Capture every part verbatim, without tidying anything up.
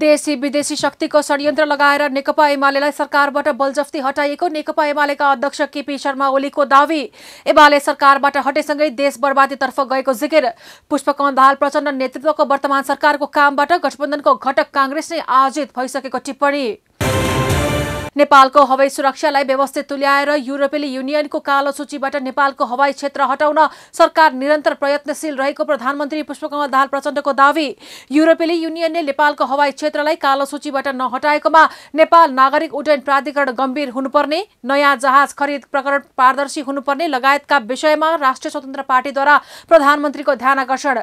देशी विदेशी शक्तिको षड्यन्त्र लगाएर नेकपा एमालेलाई सरकारबाट बलजफ्ती हटाइएको नेकपा एमालेका अध्यक्ष केपी शर्मा ओलीको दावी। एमाले सरकारबाट हटेसँगै देश बर्बादीतर्फ गएको जिकिर। पुष्पकमल दाहाल प्रचंड नेतृत्वको वर्तमान सरकारको कामबाट गठबन्धनको घटक कांग्रेस नै आजित भइसकेको टिप्पणी। नेपालको हवाई सुरक्षालाई व्यवस्थित तुल्याएर युरोपेली युनियनको कालो सूचीबाट नेपालको हवाई क्षेत्र हटाउन सरकार निरन्तर प्रयत्नशील रहेको प्रधानमन्त्री पुष्पकमल दाहाल प्रचण्डको दावी। युरोपेली युनियनले नेपालको हवाई क्षेत्रलाई कालो सूचीबाट नहटाएकोमा नेपाल नागरिक उड्डयन प्राधिकरण गम्भीर हुनुपर्ने, नयाँ जहाज खरिद प्रकरण पारदर्शी हुनुपर्ने लगायतका विषयमा राष्ट्रिय स्वतन्त्र पार्टीद्वारा प्रधानमन्त्रीको ध्यानाकर्षण।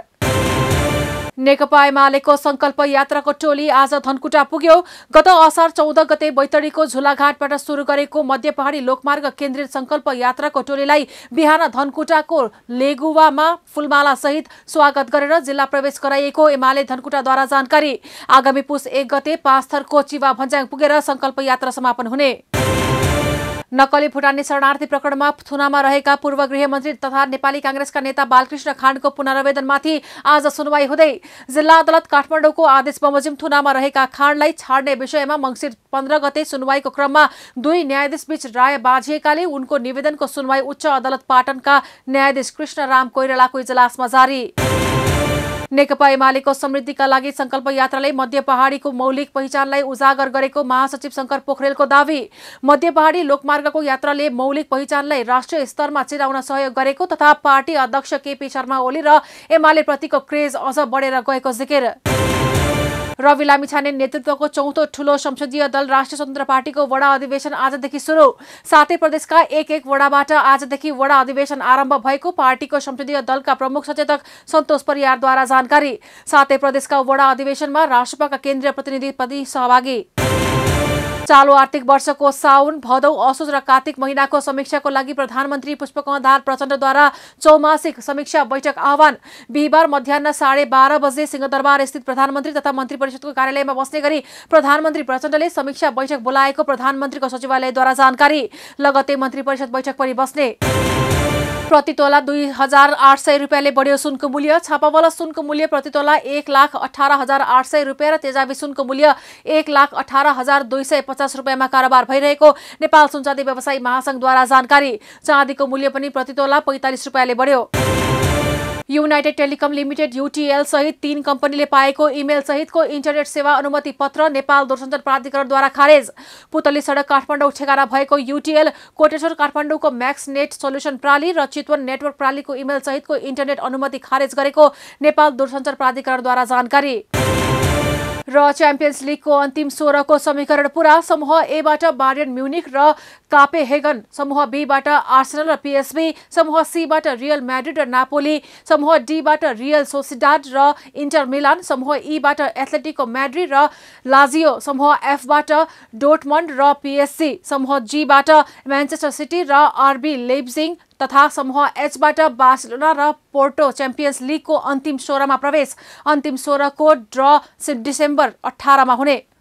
नेकपा एमालेको संकल्प यात्राको टोली आज धनकुटा पुग्यो। गत असार चौध गते बैतडीको झुलाघाटबाट सुरु गरेको मध्य पहाडी लोकमार्ग केन्द्रित संकल्प यात्राको टोलीलाई बिहान धनकुटाको लेगुवामा फूलमाला सहित स्वागत गरेर जिल्ला प्रवेश गराइएको एमाले धनकुटाद्वारा जानकारी। आगामी पुस एक गते पाँचथरको चिवा भन्ज्याङ पुगेर संकल्प यात्रा समापन हुने। नक्कली भुटानी शरणार्थी प्रकरणमा थुनामा रहेका पूर्व गृहमन्त्री तथा नेपाली कांग्रेसका नेता बालकृष्ण खांडको पुनरावेदनमाथि आज सुनवाई हुँदै जिल्ला अदालत काठमाडौँको आदेश बमोजिम थुनामा रहेका खांडलाई छाड्ने विषयमा मंगिर पन्ध्र गते सुनवाईको क्रममा दुई न्यायाधीशबीच राय बाझिएकाले उनको निवेदनको सुनवाई उच्च अदालत पाटनका न्यायाधीश कृष्णराम कोइरालाको इजलासमा जारी। नेकपा एमालेको समृद्धिका लागि संकल्प यात्राले मध्य पहाडीको मौलिक पहिचानलाई उजागर गरेको महासचिव शंकर पोखरेलको दावी। मध्य पहाडी लोकमार्गको यात्राले मौलिक पहिचानलाई राष्ट्रिय स्तरमा चिनाउन सहयोग गरेको तथा पार्टी अध्यक्ष केपी शर्मा ओली र एमाले प्रतिको क्रेज अझ बढेर गएको जिकिर। रवि लामिछाने नेतृत्वको चौथो ठूलो संसदीय दल राष्ट्रिय स्वतन्त्र पार्टीको वडा अधिवेशन आजदेखि सुरु। सातै प्रदेशका एक एक वडाबाट आजदेखि वडा अधिवेशन आरम्भ भएको पार्टीको संसदीय दलका प्रमुख सचेतक संतोष परियारद्वारा जानकारी। सातै प्रदेशका वडा अधिवेशनमा राष्ट्रपतिका केन्द्रीय प्रतिनिधि पनि सहभागी। चालू आर्थिक वर्षको साउन, भदौ, असोज र कार्तिक महिनाको समीक्षाको लागि प्रधानमन्त्री पुष्पकमल दाहाल प्रचण्डद्वारा चौमासिक समीक्षा बैठक आह्वान। बिहिबार मध्याह्न साढे बाह्र बजे सिंहदरबार स्थित प्रधानमन्त्री तथा मन्त्री परिषदको कार्यालयमा बस्ने गरी प्रधानमन्त्री प्रचण्डले समीक्षा बैठक बोलाएको प्रधानमन्त्रीको सचिवालयद्वारा जानकारी। लगत्तै मन्त्री परिषद बैठक पनि बस्ने। प्रतितोला दुई हजार आठ सय रुपियाँले बढ्यो सुनको मूल्य। छापावाला सुनको मूल्य प्रतितोला एक लाख अठारह हजार आठ सय रुपियाँ र तेजाबी सुनको मूल्य एक लाख अठारह हजार दुई सय पचास रुपियाँमा कारोबार भइरहेको नेपाल सुनचाँदी व्यवसायी महासंघद्वारा जानकारी। चाँदीको मूल्य पनि प्रतितोला पैंतालीस रुपियाँले बढ्यो। यूनाइटेड टेलिकम लिमिटेड यूटीएल सहित तीन कम्पनीले पाएको इमेल सहितको इन्टरनेट सेवा अनुमति पत्र नेपाल दूरसञ्चार प्राधिकरणद्वारा खारेज। पुतली सडक काठमाडौँ ठेगाना भएको यूटीएल कोटेश्वर काठमाडौँको मैक्स नेट सोल्यूशन प्राली र चितवन नेटवर्क प्रालीको इमेल सहितको इन्टरनेट अनुमति खारेज गरेको नेपाल दूरसञ्चार प्राधिकरणद्वारा जानकारी। र च्याम्पियन्स लिगको अन्तिम सोह्रको समीकरण पूरा। समूह एबाट ब्यारियर्न म्यूनिक र कापेहेगन, समूह बीबाट आर्सल र पीएसबी, समूह सीबाट रियल मैड्रिड र नापोली, समूह डीबाट रियल सोसिडाड र इन्टर मिलान, समूह ईबाट एट्लेटिको मैड्रिड र लाजिओ, समूह एफबाट डोर्टमुंड र पीएससी, समूह जीबाट मैंचेस्टर सिटी र आरबी लेबजिंग तथा समूह एचबाट बासिलोना र पोर्टो च्याम्पियन्स लीगको अन्तिम सोह्रमा प्रवेश। अन्तिम सोह्रको ड्र डिसेम्बर अठारहमा हुने।